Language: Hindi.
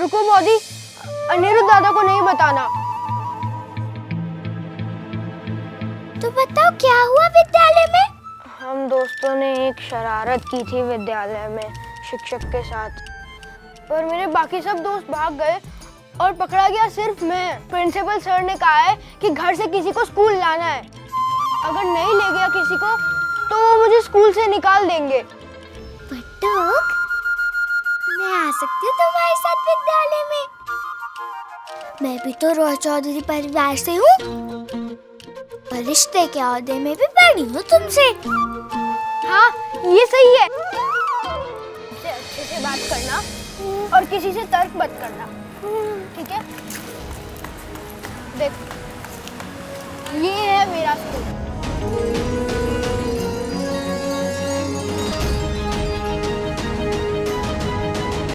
रुको मोदी, अनिरुद्ध दादा को नहीं बताना। तो बताओ क्या हुआ विद्यालय में? हम दोस्तों ने एक शरारत की थी विद्यालय में शिक्षक के साथ, पर मेरे बाकी सब दोस्त भाग गए और पकड़ा गया सिर्फ मैं। प्रिंसिपल सर ने कहा है कि घर से किसी को स्कूल लाना है, अगर नहीं ले गया किसी को तो वो मुझे स्कूल से निकाल देंगे। बटुक, मैं आ सकती हूँ तुम्हारे साथ विद्यालय में? मैं भी तो रॉय चौधरी परिवार से हूँ और रिश्ते के औहदे में भी बड़ी हूँ तुमसे। हाँ, ये सही है। अच्छे से बात करना और किसी से तर्क मत करना, ठीक है? देख, ये है मेरा स्कूल।